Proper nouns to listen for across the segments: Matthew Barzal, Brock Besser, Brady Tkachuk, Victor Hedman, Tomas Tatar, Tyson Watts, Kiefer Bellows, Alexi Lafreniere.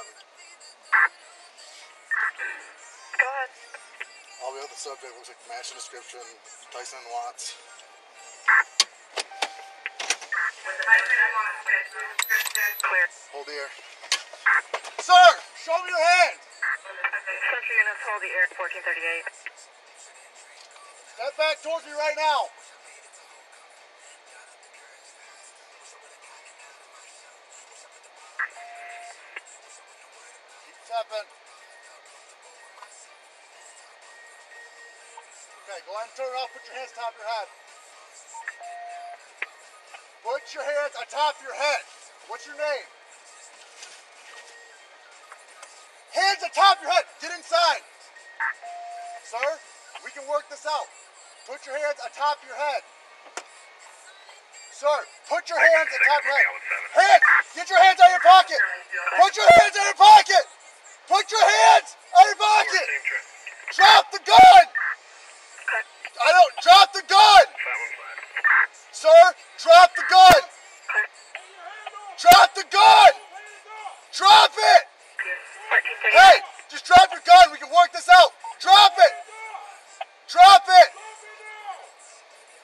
All the other subject looks like matching description, Tyson Watts. Hold the air. Sir, show me your hand. Central units, hold the air at 1438. Step back towards me right now. Stepping. Okay, go ahead and turn it off. Put your hands atop your head. Put your hands atop your head. What's your name? Hands atop your head. Get inside. Sir, we can work this out. Put your hands atop your head. Sir, put your hands atop your head. Hands! Get your hands out of your pocket. Put your hands out of your pocket. Put your hands out of your pocket! Drop the gun! I don't, drop the gun! Sir, drop the gun! Drop the gun! Drop it! Hey, just drop your gun, we can work this out! Drop it! Drop it!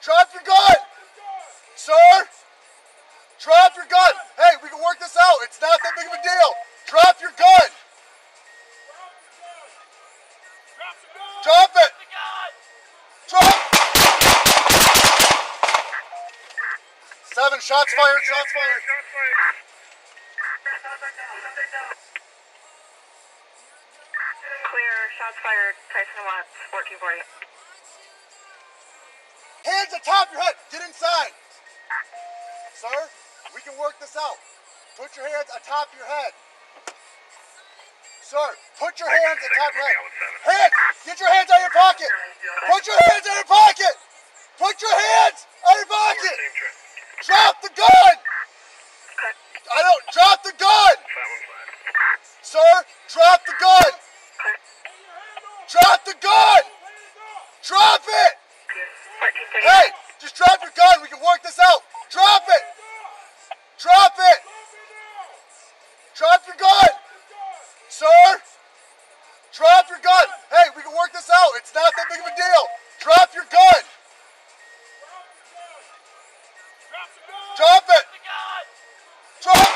Drop your gun! Sir, drop your gun! Hey, we can work this out, it's not that big of a deal! Drop your gun! Drop it! Drop it! Seven, shots fired, shots fired. Clear, shots fired, Tyson Watts, 1440. Hands atop your head, get inside. Sir, we can work this out. Put your hands atop your head. Sir, put your hands atop your head. Hands! Get your hands out of your pocket! Put your hands out of your pocket! Put your hands out of your pocket! Drop the gun! I don't, drop the gun! Sir, drop the gun! Drop the gun! Drop it! Hey, just drop your gun, we can work this out! Drop it! Drop it! Drop your gun! Sir! Drop your gun! Hey, we can work this out. It's not that big of a deal. Drop your gun! Drop it! Drop!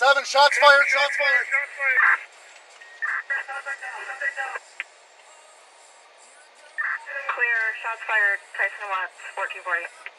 Seven, shots fired, shots fired. Clear, shots fired, Tyson Watts, 1440.